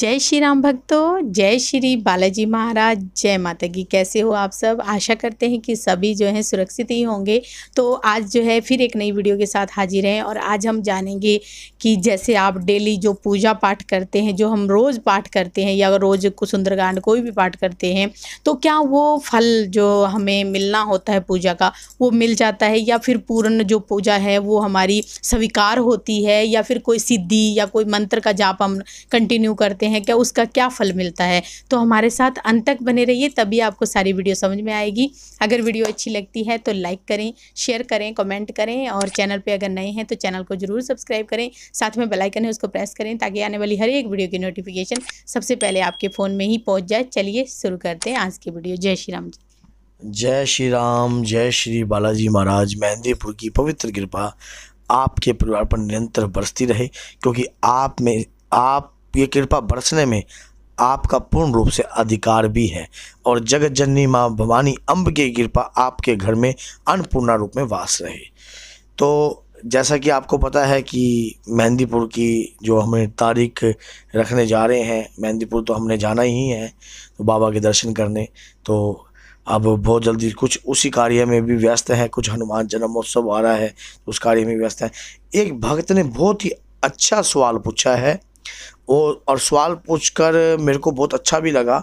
जय श्री राम भक्तों, जय श्री बालाजी महाराज, जय माता की। कैसे हो आप सब? आशा करते हैं कि सभी जो हैं सुरक्षित ही होंगे। तो आज जो है फिर एक नई वीडियो के साथ हाजिर हैं और आज हम जानेंगे कि जैसे आप डेली जो पूजा पाठ करते हैं, जो हम रोज़ पाठ करते हैं या रोज़ सुंदरकांड कोई भी पाठ करते हैं, तो क्या वो फल जो हमें मिलना होता है पूजा का वो मिल जाता है या फिर पूर्ण जो पूजा है वो हमारी स्वीकार होती है, या फिर कोई सिद्धि या कोई मंत्र का जाप हम कंटिन्यू करते हैं क्या उसका क्या फल मिलता है। तो हमारे साथ अंत तक बने रहिए, तभी आपको सारी वीडियो समझ में आएगी। अगर वीडियो अच्छी लगती है तो लाइक करें, शेयर करें, कमेंट करें और चैनल पे अगर नए हैं तो चैनल को जरूर सब्सक्राइब करें। साथ में बेल आइकन है उसको प्रेस करें ताकि आने वाली हर एक वीडियो की नोटिफिकेशन सबसे पहले आपके फ़ोन में ही पहुँच जाए। चलिए शुरू करते हैं आज की वीडियो। जय श्री राम। जय श्री राम, जय श्री बालाजी महाराज। मेहंदीपुर की पवित्र कृपा आपके परिवार पर निरंतर बरसती रहे, क्योंकि आप ये कृपा बरसने में आपका पूर्ण रूप से अधिकार भी है और जगत जननी माँ भवानी अम्ब की कृपा आपके घर में अन्नपूर्णा रूप में वास रहे। तो जैसा कि आपको पता है कि मेहंदीपुर की जो हमें तारीख रखने जा रहे हैं, मेहंदीपुर तो हमने जाना ही है तो बाबा के दर्शन करने। तो अब बहुत जल्दी कुछ उसी कार्य में भी व्यस्त है, कुछ हनुमान जन्मोत्सव आ रहा है तो उस कार्य में व्यस्त है। एक भक्त ने बहुत ही अच्छा सवाल पूछा है और सवाल पूछकर मेरे को बहुत अच्छा भी लगा।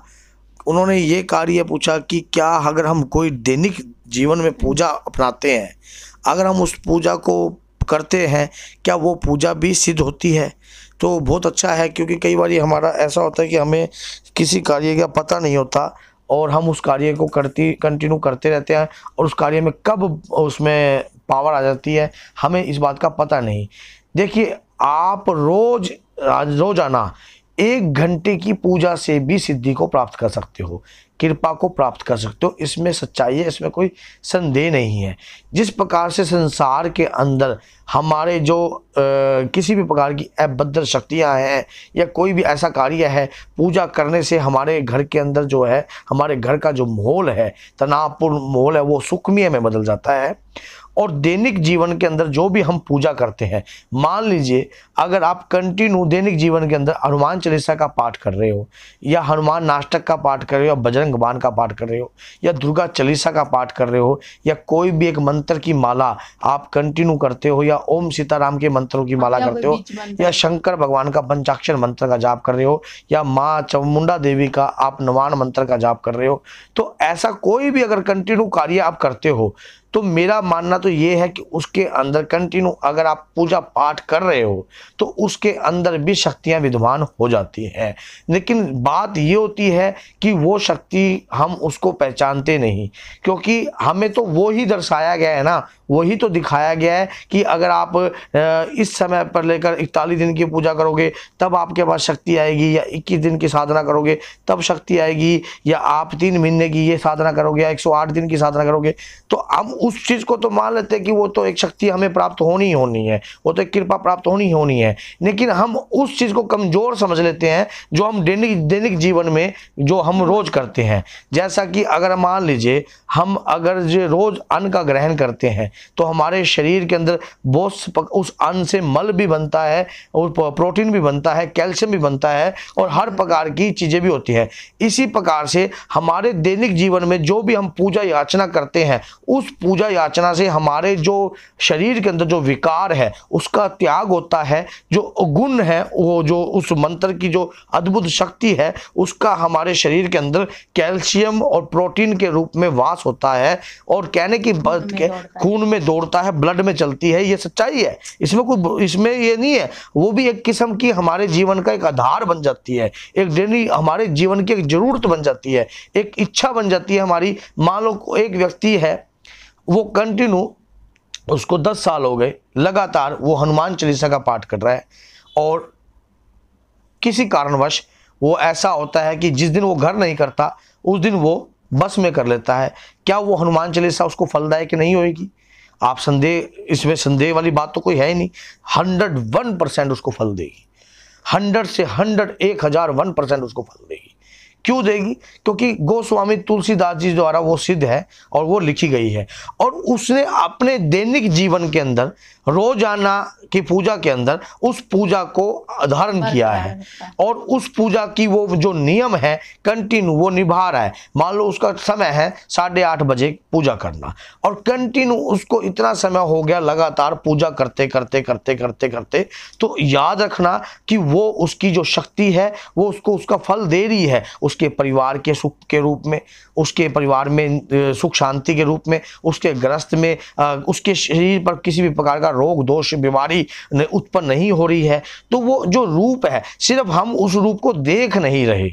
उन्होंने ये कार्य पूछा कि क्या अगर हम कोई दैनिक जीवन में पूजा अपनाते हैं, अगर हम उस पूजा को करते हैं क्या वो पूजा भी सिद्ध होती है। तो बहुत अच्छा है, क्योंकि कई बार हमारा ऐसा होता है कि हमें किसी कार्य का पता नहीं होता और हम उस कार्य को कंटिन्यू करते रहते हैं और उस कार्य में कब उसमें पावर आ जाती है हमें इस बात का पता नहीं। देखिए, आप रोजाना 1 घंटे की पूजा से भी सिद्धि को प्राप्त कर सकते हो, कृपा को प्राप्त कर सकते हो। इसमें सच्चाई है, इसमें कोई संदेह नहीं है। जिस प्रकार से संसार के अंदर हमारे जो किसी भी प्रकार की अभद्र शक्तियां हैं या कोई भी ऐसा कार्य है, पूजा करने से हमारे घर के अंदर जो है, हमारे घर का जो माहौल है, तनावपूर्ण माहौल है, वो सुखमय में बदल जाता है। और दैनिक जीवन के अंदर जो भी हम पूजा करते हैं, मान लीजिए अगर आप कंटिन्यू दैनिक जीवन के अंदर हनुमान चालीसा का पाठ कर रहे हो या हनुमान नाष्टक का पाठ कर रहे हो या बजरंग बाण का पाठ कर रहे हो या दुर्गा चालीसा का पाठ कर रहे हो या कोई भी एक मंत्र की माला आप कंटिन्यू करते हो या ओम सीताराम के मंत्रों की माला करते हो या शंकर भगवान का पंचाक्षर मंत्र का जाप कर रहे हो या माँ चामुंडा देवी का आप नवान मंत्र का जाप कर रहे हो, तो ऐसा कोई भी अगर कंटिन्यू कार्य आप करते हो तो मेरा मानना तो ये है कि उसके अंदर कंटिन्यू अगर आप पूजा पाठ कर रहे हो तो उसके अंदर भी शक्तियां विद्यमान हो जाती हैं। लेकिन बात ये होती है कि वो शक्ति हम उसको पहचानते नहीं, क्योंकि हमें तो वो ही दर्शाया गया है ना, वही तो दिखाया गया है कि अगर आप इस समय पर लेकर 41 दिन की पूजा करोगे तब आपके पास शक्ति आएगी, या 21 दिन की साधना करोगे तब शक्ति आएगी, या आप 3 महीने की ये साधना करोगे या 108 दिन की साधना करोगे, तो हम उस चीज़ को तो मान लेते हैं कि वो तो एक शक्ति हमें प्राप्त होनी होनी है, वो तो एक कृपा प्राप्त होनी होनी है। लेकिन हम उस चीज़ को कमज़ोर समझ लेते हैं जो हम दैनिक जीवन में जो हम रोज़ करते हैं। जैसा कि अगर मान लीजिए हम अगर जो रोज़ अन्न का ग्रहण करते हैं तो हमारे शरीर के अंदर बहुत उस अन्न से मल भी बनता है और प्रोटीन भी बनता है, कैल्शियम भी बनता है और हर प्रकार की चीज़ें भी होती हैं। इसी प्रकार से हमारे दैनिक जीवन में जो भी हम पूजा याचना करते हैं, उस पूजा याचना से हमारे जो शरीर के अंदर जो विकार है उसका त्याग होता है, जो गुण है वो जो उस मंत्र की जो अद्भुत शक्ति है उसका हमारे शरीर के अंदर कैल्शियम और प्रोटीन के रूप में वास होता है और कहने की बात के खून में दौड़ता है, ब्लड में चलती है। ये सच्चाई है, इसमें कोई इसमें ये नहीं है। वो भी एक किस्म की हमारे जीवन का एक आधार बन जाती है, एक डेली हमारे जीवन की एक जरूरत बन जाती है, एक इच्छा बन जाती है हमारी। मान लो एक व्यक्ति है, वो कंटिन्यू उसको 10 साल हो गए लगातार वो हनुमान चालीसा का पाठ कर रहा है और किसी कारणवश वो ऐसा होता है कि जिस दिन वो घर नहीं करता उस दिन वो बस में कर लेता है, क्या वो हनुमान चालीसा उसको फलदायक नहीं होगी? आप संदेह, इसमें संदेह वाली बात तो कोई है ही नहीं। 101% उसको फल देगी, 100 से 101,001% उसको फल देगी। क्यों देगी? क्योंकि गोस्वामी तुलसीदास जी द्वारा वो सिद्ध है और वो लिखी गई है और उसने अपने दैनिक जीवन के अंदर रोजाना की पूजा के अंदर उस पूजा को धारण किया है और उस पूजा की वो जो नियम है कंटिन्यू वो निभा रहा है। मान लो उसका समय है 8:30 बजे पूजा करना और कंटिन्यू उसको इतना समय हो गया लगातार पूजा करते करते तो याद रखना कि वो उसकी जो शक्ति है वो उसको उसका फल दे रही है, उसके परिवार के सुख के रूप में, उसके परिवार में सुख शांति के रूप में, उसके ग्रस्त में, उसके शरीर पर किसी भी प्रकार का रोग दोष बीमारी उत्पन्न नहीं हो रही है। तो वो जो रूप है सिर्फ हम उस रूप को देख नहीं रहे,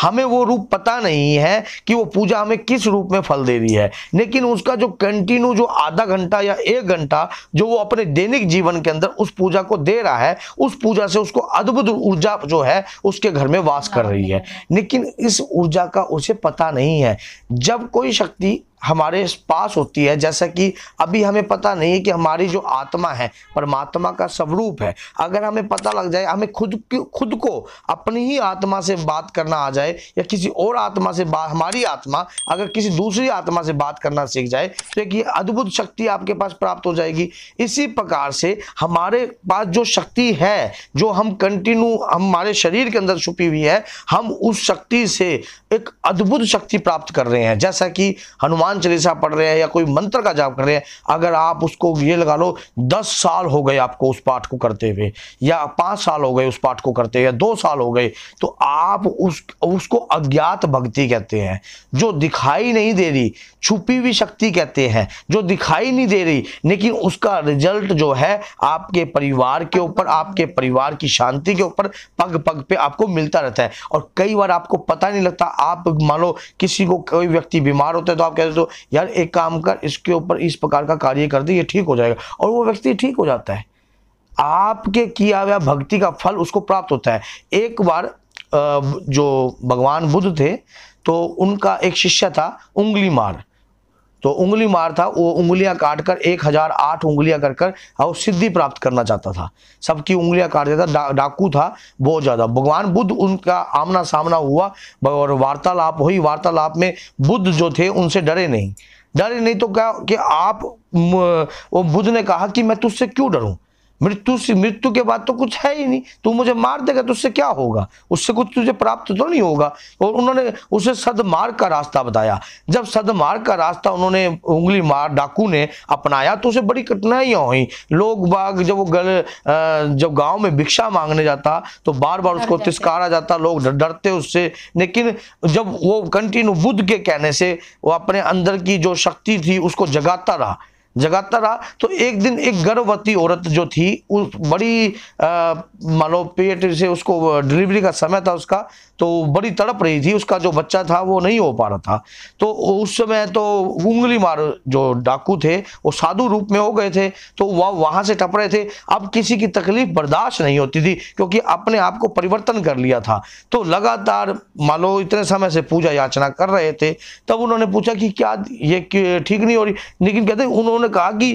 हमें वो रूप पता नहीं है कि वो पूजा हमें किस रूप में फल दे रही है, लेकिन उसका जो कंटिन्यू जो आधा घंटा या 1 घंटा जो वो अपने दैनिक जीवन के अंदर उस पूजा को दे रहा है, उस पूजा से उसको अद्भुत ऊर्जा जो है उसके घर में वास कर रही है, लेकिन इस ऊर्जा का उसे पता नहीं है। जब कोई शक्ति हमारे पास होती है, जैसा कि अभी हमें पता नहीं है कि हमारी जो आत्मा है परमात्मा का स्वरूप है, अगर हमें पता लग जाए, हमें खुद को अपनी ही आत्मा से बात करना आ जाए या किसी और आत्मा से बात, हमारी आत्मा अगर किसी दूसरी आत्मा से बात करना सीख जाए तो एक ये अद्भुत शक्ति आपके पास प्राप्त हो जाएगी। इसी प्रकार से हमारे पास जो शक्ति है जो हम कंटिन्यू हमारे शरीर के अंदर छुपी हुई है, हम उस शक्ति से एक अद्भुत शक्ति प्राप्त कर रहे हैं। जैसा कि हनुमान चलीसा पढ़ रहे हैं या कोई मंत्र का जाप कर रहे हैं, अगर आप उसको ये लगा लो 10 साल हो गए आपको उस पाठ को करते हुए या 5 साल हो गए उस पाठ को करते हुए या 2 साल हो गए, तो आप उसको अज्ञात भक्ति कहते हैं। जो दिखाई नहीं दे रही छुपी हुई शक्ति कहते हैं, जो दिखाई नहीं दे रही लेकिन उसका रिजल्ट जो है आपके परिवार के ऊपर, आपके परिवार की शांति के ऊपर पग पग पे आपको मिलता रहता है। और कई बार आपको पता नहीं लगता, आप मान लो किसी को कोई व्यक्ति बीमार होता है तो आप कहते हो तो यार एक काम कर, इसके ऊपर इस प्रकार का कार्य कर दे, ये ठीक हो जाएगा, और वो व्यक्ति ठीक हो जाता है। आपके किया हुआ भक्ति का फल उसको प्राप्त होता है। एक बार जो भगवान बुद्ध थे तो उनका एक शिष्य था उंगलीमार, तो उंगलीमार था, वो उंगलियां काटकर 1008 उंगलियां कर और सिद्धि प्राप्त करना चाहता था, सबकी उंगलियां काट देता, डाकू था बहुत ज़्यादा। भगवान बुद्ध उनका आमना सामना हुआ और वार्तालाप हुई, वार्तालाप में बुद्ध जो थे उनसे डरे नहीं। तो क्या कि आप, वो बुद्ध ने कहा कि मैं तुझसे क्यों डरूं, मृत्यु के बाद तो कुछ है ही नहीं, तू मुझे मार देगा तो उससे क्या होगा, उससे कुछ तुझे प्राप्त तो नहीं होगा। और उन्होंने उसे सदमार्ग का रास्ता बताया। जब सदमार्ग का रास्ता उन्होंने उंगलीमार डाकू ने अपनाया तो उसे बड़ी कठिनाइयाँ हुई। लोग बाग जब वो जब गांव में भिक्षा मांगने जाता तो बार बार उसको तिस्कारा जाता, लोग डरते उससे, लेकिन जब वो कंटिन्यू बुद्ध के कहने से वो अपने अंदर की जो शक्ति थी उसको जगाता रहा तो एक दिन एक गर्भवती औरत जो थी, उस बड़ी मान लो पेट से उसको डिलीवरी का समय था उसका, तो बड़ी तड़प रही थी, उसका जो बच्चा था वो नहीं हो पा रहा था। तो उस समय तो उंगलीमार जो डाकू थे वो साधु रूप में हो गए थे, तो वहाँ से टप रहे थे। अब किसी की तकलीफ बर्दाश्त नहीं होती थी क्योंकि अपने आप को परिवर्तन कर लिया था। तो लगातार मान लो इतने समय से पूजा याचना कर रहे थे, तब उन्होंने पूछा कि क्या ये ठीक नहीं हो रही, लेकिन कहते उन्होंने कहा कि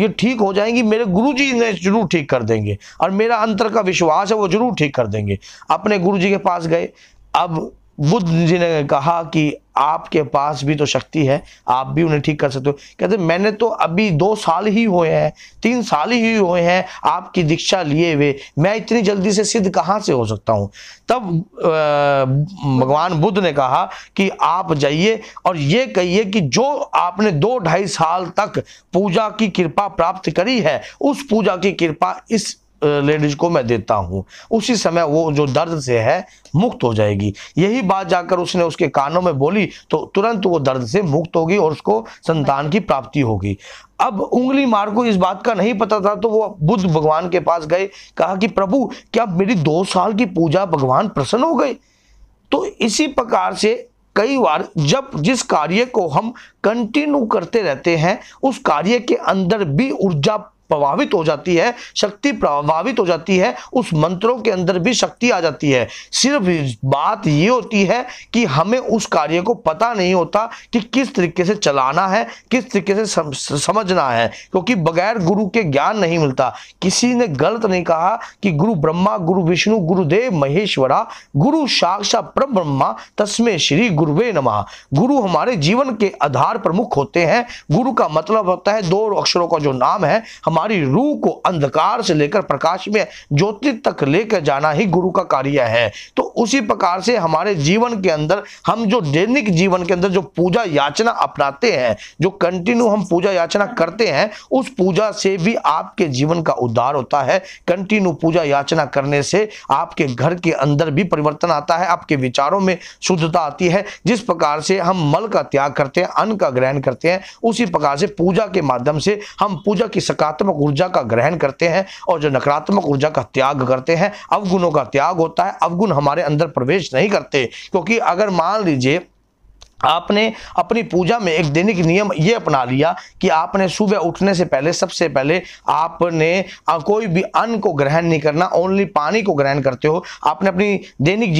ये ठीक हो जाएंगी, मेरे गुरुजी ने जरूर ठीक कर देंगे और मेरा अंतर का विश्वास है वो जरूर ठीक कर देंगे। अपने गुरुजी के पास गए। अब बुद्ध जी ने कहा कि आपके पास भी तो शक्ति है, आप भी उन्हें ठीक कर सकते हो। कहते मैंने तो अभी 2 साल ही हुए हैं, 3 साल ही हुए हैं आपकी दीक्षा लिए हुए, मैं इतनी जल्दी से सिद्ध कहाँ से हो सकता हूँ। तब भगवान बुद्ध ने कहा कि आप जाइए और ये कहिए कि जो आपने 2-2.5 साल तक पूजा की कृपा प्राप्त करी है, उस पूजा की कृपा इस लेडीज को मैं देता हूँ। उसी समय वो जो दर्द से है मुक्त हो जाएगी। यही बात जाकर उसने उसके कानों में बोली तो तुरंत वो दर्द से मुक्त होगी और उसको संतान की प्राप्ति होगी। अब उंगलीमार को इस बात का नहीं पता था, तो वो बुद्ध भगवान के पास गए, कहा कि प्रभु क्या मेरी 2 साल की पूजा भगवान प्रसन्न हो गए। तो इसी प्रकार से कई बार जब जिस कार्य को हम कंटिन्यू करते रहते हैं उस कार्य के अंदर भी ऊर्जा प्रभावित हो जाती है, शक्ति प्रभावित हो जाती है, उस मंत्रों के अंदर भी शक्ति आ जाती है। सिर्फ बात ये होती है कि हमें उस कार्य को पता नहीं होता कि किस तरीके से चलाना है, किस तरीके से समझना है, क्योंकि बगैर गुरु के ज्ञान नहीं मिलता। किसी ने गलत नहीं कहा कि गुरु ब्रह्मा गुरु विष्णु गुरुदेव महेश्वरा गुरु साक्षात परब्रह्मा तस्मै श्री गुरुवे नमः। गुरु हमारे जीवन के आधार प्रमुख होते हैं। गुरु का मतलब होता है 2 अक्षरों का जो नाम है, हमारी रूह को अंधकार से लेकर प्रकाश में ज्योति तक लेकर जाना ही गुरु का कार्य है। तो उसी प्रकार से हमारे जीवन के अंदर हम जो दैनिक जीवन के अंदर जो पूजा याचना अपनाते हैं, जो कंटिन्यू हम पूजा याचना करते हैं, उस पूजा से भी आपके जीवन का उद्धार होता है। कंटिन्यू पूजा याचना करने से आपके घर के अंदर भी परिवर्तन आता है, आपके विचारों में शुद्धता आती है। जिस प्रकार से हम मल का त्याग करते हैं, अन्न का ग्रहण करते हैं, उसी प्रकार से पूजा के माध्यम से हम पूजा की सकारात्मक ऊर्जा का ग्रहण करते हैं और जो नकारात्मक ऊर्जा का त्याग करते हैं, अवगुणों का त्याग होता है। अवगुण हमारे अंदर प्रवेश नहीं करते, क्योंकि अगर मान लीजिए आपने अपनी पूजा में एक दैनिक नियम ये अपना लिया कि आपने सुबह उठने से पहले सबसे पहले आपने कोई भी अन्न को ग्रहण नहीं करना, ओनली पानी को ग्रहण करते हो, आपने अपनी दैनिक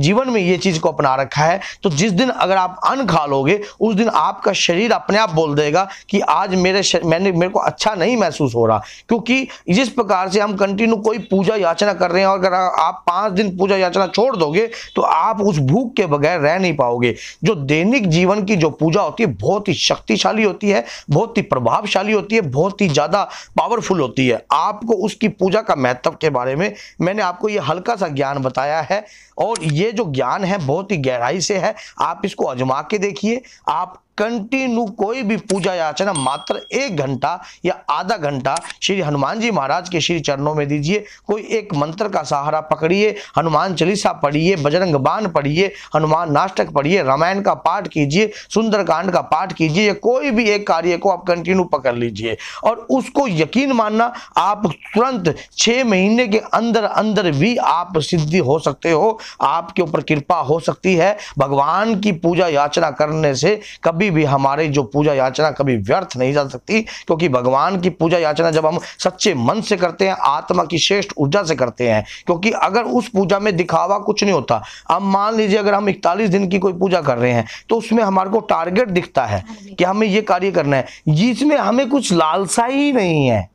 जीवन में ये चीज़ को अपना रखा है, तो जिस दिन अगर आप अन्न खा लोगे उस दिन आपका शरीर अपने आप बोल देगा कि आज मेरे को अच्छा नहीं महसूस हो रहा। क्योंकि जिस प्रकार से हम कंटिन्यू कोई पूजा याचना कर रहे हैं और अगर आप 5 दिन पूजा याचना छोड़ दोगे तो आप उस भूख के बगैर रह नहीं पाओगे। जो दैनिक जीवन की जो पूजा होती है बहुत ही शक्तिशाली होती है, बहुत ही प्रभावशाली होती है, बहुत ही ज्यादा पावरफुल होती है। आपको उसकी पूजा का महत्व के बारे में मैंने आपको ये हल्का सा ज्ञान बताया है और ये जो ज्ञान है बहुत ही गहराई से है, आप इसको आजमा के देखिए। आप कंटिन्यू कोई भी पूजा याचना मात्र 1 घंटा या आधा घंटा श्री हनुमान जी महाराज के श्री चरणों में दीजिए। कोई एक मंत्र का सहारा पकड़िए, हनुमान चालीसा पढ़िए, बजरंग बाण पढ़िए, हनुमान नाष्टक पढ़िए, रामायण का पाठ कीजिए, सुंदरकांड का पाठ कीजिए, कोई भी एक कार्य को आप कंटिन्यू पकड़ लीजिए और उसको यकीन मानना आप तुरंत 6 महीने के अंदर अंदर भी आप सिद्धि हो सकते हो, आपके ऊपर कृपा हो सकती है। भगवान की पूजा याचना करने से कभी भी हमारे जो पूजा याचना कभी व्यर्थ नहीं जा सकती, क्योंकि भगवान की पूजा याचना जब हम सच्चे मन से करते हैं, आत्मा की श्रेष्ठ ऊर्जा से करते हैं, क्योंकि अगर उस पूजा में दिखावा कुछ नहीं होता। अब मान लीजिए अगर हम 41 दिन की कोई पूजा कर रहे हैं तो उसमें हमारे को टारगेट दिखता है कि हमें यह कार्य करना है, जिसमें हमें कुछ लालसा ही नहीं है।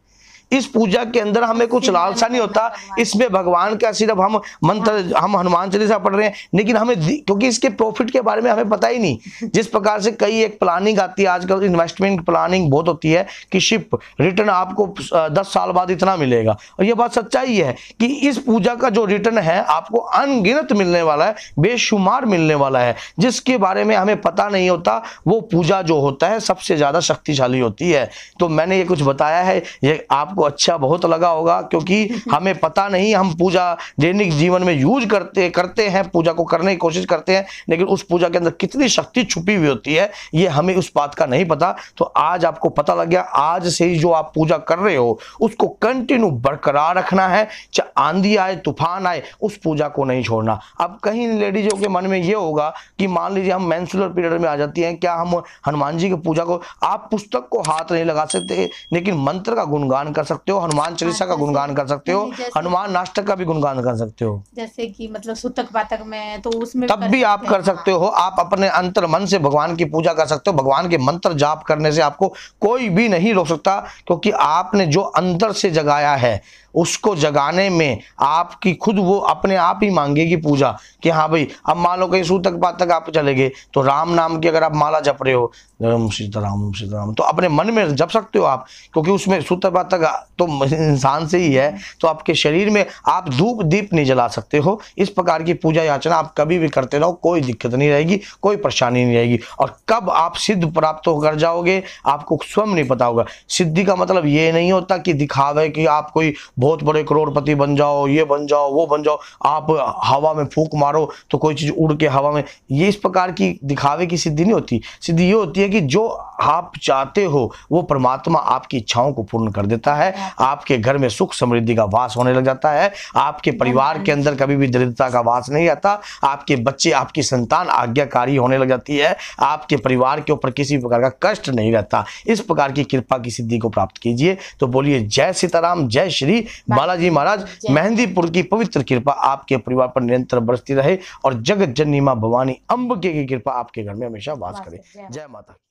इस पूजा के अंदर हमें कुछ लालसा नहीं होता, इसमें भगवान का सिर्फ हम मंत्र, हम हनुमान चालीसा पढ़ रहे हैं, लेकिन हमें क्योंकि इसके प्रॉफिट के बारे में हमें पता ही नहीं। जिस प्रकार से कई एक प्लानिंग आती है, आजकल इन्वेस्टमेंट प्लानिंग बहुत होती है कि शिप रिटर्न आपको 10 साल बाद इतना मिलेगा, और ये बात सच्चाई है कि इस पूजा का जो रिटर्न है आपको अनगिनत मिलने वाला है, बेशुमार मिलने वाला है, जिसके बारे में हमें पता नहीं होता। वो पूजा जो होता है सबसे ज़्यादा शक्तिशाली होती है। तो मैंने ये कुछ बताया है, ये आपको अच्छा बहुत लगा होगा, क्योंकि हमें पता नहीं, हम पूजा दैनिक जीवन में यूज करते हैं, पूजा को करने की कोशिश करते हैं, लेकिन उस पूजा के अंदर कितनी शक्ति छुपी हुई होती है ये हमें उस बात का नहीं पता। तो आज आपको पता लग गया, आज से ही जो आप पूजा कर रहे हो उसको कंटिन्यू बरकरार रखना है, चाहे आंधी आए, तूफान आए, उस पूजा को नहीं छोड़ना। अब कहीं लेडीजों के मन में यह होगा कि मान लीजिए हम मेंस्ट्रुअल पीरियड में आ जाती हैं, क्या हम हनुमान जी की पूजा को, आप पुस्तक को हाथ नहीं लगा सकते, लेकिन मंत्र का गुणगान कर सकते हो, हनुमान चालीसा का गुणगान कर सकते हो, हनुमान नाष्टक का भी गुणगान कर सकते हो, जैसे कि मतलब सूतक पातक में, तो उसमें तब भी आप कर सकते हो। आप अपने अंतर मन से भगवान की पूजा कर सकते हो, भगवान के मंत्र जाप करने से आपको कोई भी नहीं रोक सकता, क्योंकि आपने जो अंदर से जगाया है उसको जगाने में आपकी खुद वो अपने आप ही मांगेगी पूजा कि हाँ भाई। अब मान लो कहीं सूतक पातक आप चले गए तो राम नाम की अगर आप माला जप रहे हो, सीताराम सीताराम, तो अपने मन में जप सकते हो आप, क्योंकि उसमें सूतक पातक तो इंसान से ही है, तो आपके शरीर में आप धूप दीप नहीं जला सकते हो। इस प्रकार की पूजा याचना आप कभी भी करते रहो, कोई दिक्कत नहीं रहेगी, कोई परेशानी नहीं रहेगी। और कब आप सिद्ध प्राप्त होकर जाओगे आपको स्वयं नहीं पता होगा। सिद्धि का मतलब ये नहीं होता कि दिखावे कि आप कोई बहुत बड़े करोड़पति बन जाओ, ये बन जाओ, वो बन जाओ, आप हवा में फूंक मारो तो कोई चीज उड़ के हवा में, ये इस प्रकार की दिखावे की सिद्धि नहीं होती। सिद्धि ये होती है कि जो आप चाहते हो वो परमात्मा आपकी इच्छाओं को पूर्ण कर देता है, आपके घर में सुख समृद्धि का वास होने लग जाता है, आपके परिवार के अंदर कभी भी दरिद्रता का वास नहीं आता, आपके बच्चे, आपकी संतान आज्ञाकारी होने लग जाती है, आपके परिवार के ऊपर किसी प्रकार का कष्ट नहीं रहता। इस प्रकार की कृपा की सिद्धि को प्राप्त कीजिए। तो बोलिए जय सीताराम, जय श्री बालाजी महाराज। मेहंदीपुर की पवित्र कृपा आपके परिवार पर निरंतर बरसती रहे और जगत जननी मां भवानी अंबिके की कृपा आपके घर में हमेशा वास करे। जय माता।